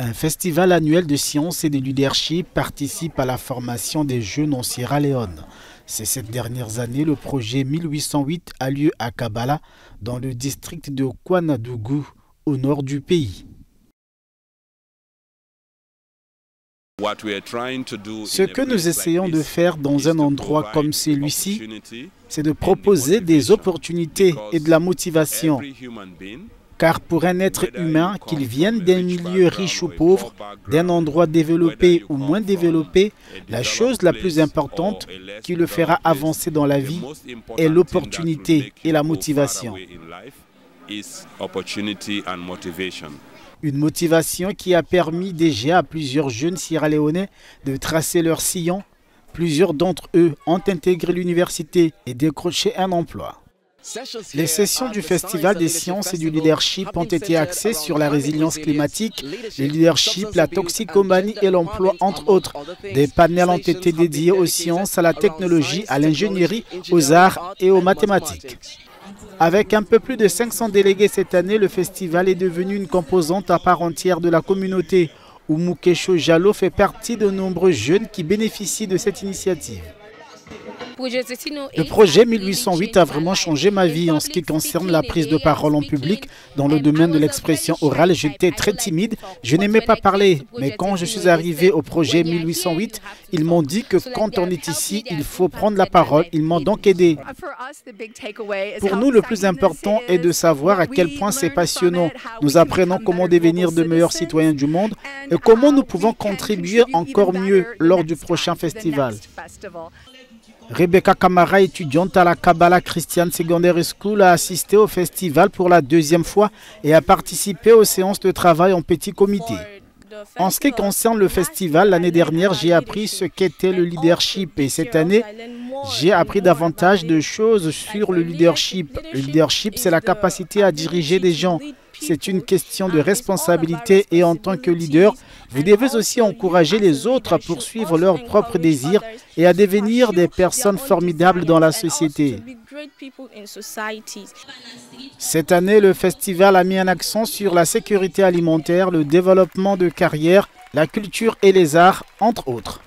Un festival annuel de sciences et de leadership participe à la formation des jeunes en Sierra Leone. Ces 7 dernières années, le projet 1808 a lieu à Kabbala, dans le district de Kwanadougou, au nord du pays. Ce que nous essayons de faire dans un endroit comme celui-ci, c'est de proposer des opportunités et de la motivation. Car pour un être humain, qu'il vienne d'un milieu riche ou pauvre, d'un endroit développé ou moins développé, la chose la plus importante qui le fera avancer dans la vie est l'opportunité et la motivation. Une motivation qui a permis déjà à plusieurs jeunes Sierra-Léonais de tracer leur sillon. Plusieurs d'entre eux ont intégré l'université et décroché un emploi. Les sessions du Festival des sciences et du leadership ont été axées sur la résilience climatique, le leadership, la toxicomanie et l'emploi, entre autres. Des panels ont été dédiés aux sciences, à la technologie, à l'ingénierie, aux arts et aux mathématiques. Avec un peu plus de 500 délégués cette année, le festival est devenu une composante à part entière de la communauté, où Mukecho Jalo fait partie de nombreux jeunes qui bénéficient de cette initiative. Le projet 1808 a vraiment changé ma vie en ce qui concerne la prise de parole en public. Dans le domaine de l'expression orale, j'étais très timide, je n'aimais pas parler. Mais quand je suis arrivé au projet 1808, ils m'ont dit que quand on est ici, il faut prendre la parole. Ils m'ont donc aidé. Pour nous, le plus important est de savoir à quel point c'est passionnant. Nous apprenons comment devenir de meilleurs citoyens du monde et comment nous pouvons contribuer encore mieux lors du prochain festival. Rebecca Camara, étudiante à la Kabbala Christian Secondary School, a assisté au festival pour la 2e fois et a participé aux séances de travail en petit comité. En ce qui concerne le festival, l'année dernière, j'ai appris ce qu'était le leadership et cette année, j'ai appris davantage de choses sur le leadership. Le leadership, c'est la capacité à diriger des gens. C'est une question de responsabilité et en tant que leader, vous devez aussi encourager les autres à poursuivre leurs propres désirs et à devenir des personnes formidables dans la société. Cette année, le festival a mis un accent sur la sécurité alimentaire, le développement de carrières, la culture et les arts, entre autres.